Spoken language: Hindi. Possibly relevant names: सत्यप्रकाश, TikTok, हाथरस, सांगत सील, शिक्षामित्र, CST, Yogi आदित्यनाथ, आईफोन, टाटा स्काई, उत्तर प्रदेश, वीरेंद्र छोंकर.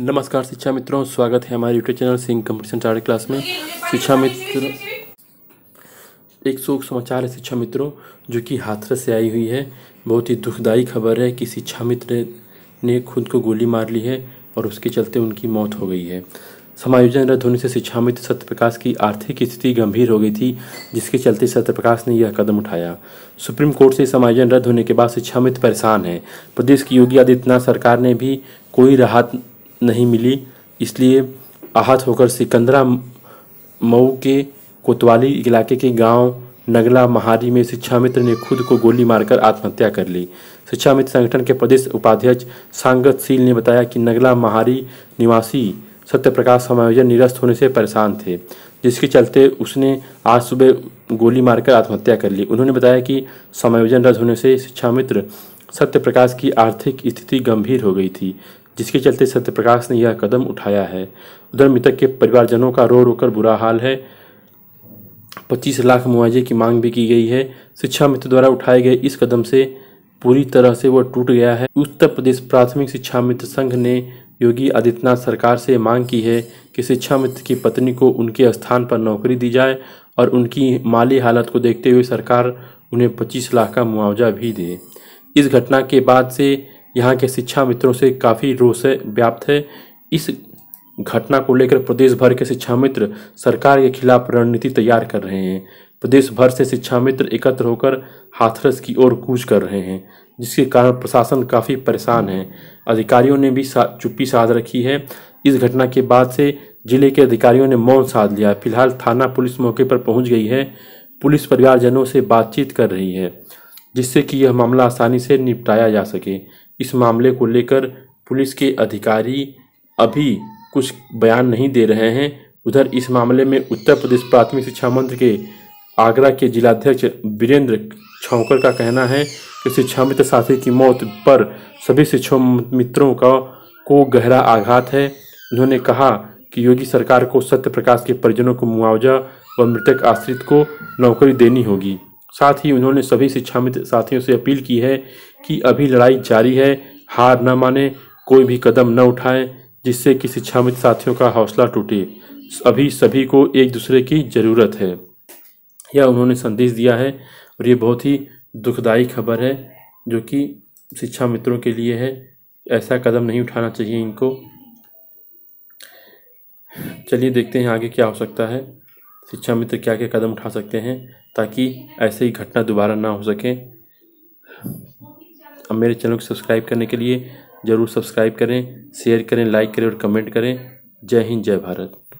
नमस्कार शिक्षा मित्रों, स्वागत है हमारे YouTube channel Singh competition chart class में। शिक्षा मित्र एक शोक समाचार है शिक्षा मित्रों, जो कि हाथरस से आई हुई है। बहुत ही दुखदायी खबर है कि शिक्षा मित्र ने खुद को गोली मार ली है और उसके चलते उनकी मौत हो गई है। समायोजन रद्द होने से शिक्षामित्र सत्यप्रकाश की आर्थिक स्थिति गंभीर हो गई थी, जिसके चलते सत्यप्रकाश ने यह कदम उठाया। सुप्रीम कोर्ट से समायोजन रद्द होने के बाद शिक्षामित्र परेशान है। प्रदेश की योगी आदित्यनाथ सरकार ने भी कोई राहत नहीं मिली, इसलिए आहत होकर सिकंदरा मऊ के कोतवाली इलाके के गांव नगला महारी में शिक्षामित्र ने खुद को गोली मारकर आत्महत्या कर ली। शिक्षामित्र संगठन के प्रदेश उपाध्यक्ष सांगत सील ने बताया कि नगला महारी निवासी सत्यप्रकाश समायोजन निरस्त होने से परेशान थे, जिसके चलते उसने आज सुबह गोली मारकर आत्महत्या कर ली। उन्होंने बताया कि समायोजन रद्द होने से शिक्षामित्र सत्यप्रकाश की आर्थिक स्थिति गंभीर हो गई थी, जिसके चलते सत्यप्रकाश ने यह कदम उठाया है। उधर मृतक के परिवारजनों का रो रोकर बुरा हाल है। 25 लाख मुआवजे की मांग भी की गई है। शिक्षामित्र द्वारा उठाए गए इस कदम से पूरी तरह से वह टूट गया है। उत्तर प्रदेश प्राथमिक शिक्षा मित्र संघ ने योगी आदित्यनाथ सरकार से मांग की है कि शिक्षामित्र की पत्नी को उनके स्थान पर नौकरी दी जाए और उनकी माली हालत को देखते हुए सरकार उन्हें 25 लाख का मुआवजा भी दे। इस घटना के बाद से यहाँ के शिक्षा मित्रों से काफ़ी रोष व्याप्त है। इस घटना को लेकर प्रदेश भर के शिक्षा मित्र सरकार के खिलाफ रणनीति तैयार कर रहे हैं। प्रदेश भर से शिक्षा मित्र एकत्र होकर हाथरस की ओर कूच कर रहे हैं, जिसके कारण प्रशासन काफ़ी परेशान है। अधिकारियों ने भी चुप्पी साध रखी है। इस घटना के बाद से जिले के अधिकारियों ने मौन साध लिया। फिलहाल थाना पुलिस मौके पर पहुंच गई है। पुलिस परिवारजनों से बातचीत कर रही है, जिससे कि यह मामला आसानी से निपटाया जा सके। इस मामले को लेकर पुलिस के अधिकारी अभी कुछ बयान नहीं दे रहे हैं। उधर इस मामले में उत्तर प्रदेश प्राथमिक शिक्षा मंत्री के आगरा के जिलाध्यक्ष वीरेंद्र छोंकर का कहना है कि शिक्षामित्र साथी की मौत पर सभी शिक्षा मित्रों को गहरा आघात है। उन्होंने कहा कि योगी सरकार को सत्यप्रकाश के परिजनों को मुआवजा व मृतक आश्रित को नौकरी देनी होगी। साथ ही उन्होंने सभी शिक्षामित्र साथियों से अपील की है कि अभी लड़ाई जारी है, हार न माने, कोई भी कदम न उठाएं, जिससे कि शिक्षामित्र साथियों का हौसला टूटे। अभी सभी को एक दूसरे की ज़रूरत है, यह उन्होंने संदेश दिया है। और ये बहुत ही दुखदायी खबर है जो कि शिक्षा मित्रों के लिए है। ऐसा कदम नहीं उठाना चाहिए इनको। चलिए देखते हैं आगे क्या हो सकता है, शिक्षा मित्र क्या क्या कदम उठा सकते हैं ताकि ऐसे ही घटना दोबारा ना हो सके। अब मेरे चैनल को सब्सक्राइब करने के लिए ज़रूर सब्सक्राइब करें, शेयर करें, लाइक करें और कमेंट करें। जय हिंद, जय भारत।